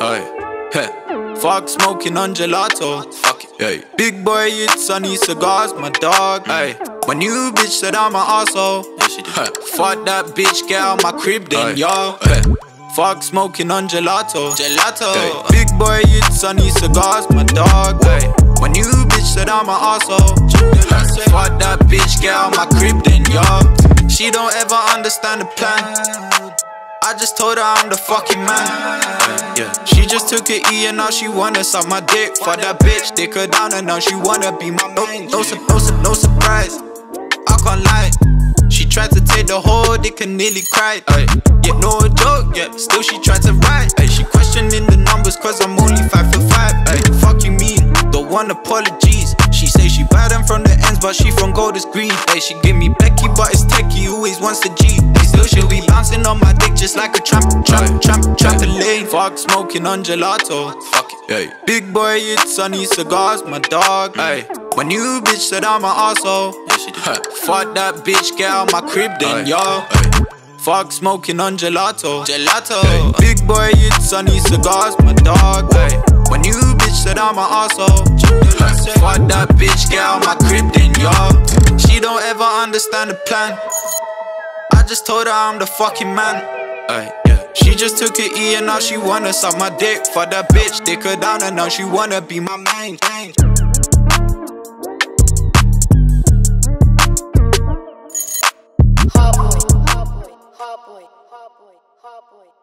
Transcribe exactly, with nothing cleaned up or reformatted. Hey, fuck smoking on gelato. Fuck it. Hey. Big boy, it's sunny cigars, my dog. Hey, my new bitch said I'm an asshole. Yeah, she did. Hey. Fuck that bitch, get out my crib, then y'all. Hey. Fuck smoking on gelato. Gelato. Hey. Big boy, it's sunny cigars, my dog. Hey. My new bitch said I'm an asshole. Hey. Fuck that bitch, get out my crib, then y'all. She don't ever understand the plan. I just told her I'm the fucking man. Uh, yeah. She just took an E and now she wanna suck my dick. Fuck that bitch, dick her down and now she wanna be my man. No, no, su no, su no surprise, I can't lie. She tried to take the whole dick and nearly cried. Ay. Yeah, no joke, yeah, still she tried to ride. Ay. She questioning the numbers cause I'm only five for five. Ay. Fuck you mean, don't want apologies. She say she buy them from the ends but she from gold is green. Ay. She give me Becky but it's techie, always wants the G. Still she'll be bouncing on my dick just like a tramp, tramp, tramp, trampoline. Fuck smoking on gelato. Fuck it. Ay. Big boy, it's sunny cigars, my dog. Ay. My new bitch said I'm an asshole. Yeah, she did. Ay. Fuck that bitch, get out my crib, then y'all. Fuck smoking on gelato. Gelato. Ay. Big boy, it's sunny cigars, my dog. Ay. My new bitch said I'm an asshole. Ay. Fuck that bitch, get out my crib, then y'all. She don't ever understand the plan. I just told her I'm the fucking man. Ay, yeah. She just took an E and now she wanna suck my dick. Fuck that bitch, dick her down and now she wanna be my man. Hot boy, hot boy, hot boy, hot boy, hot boy.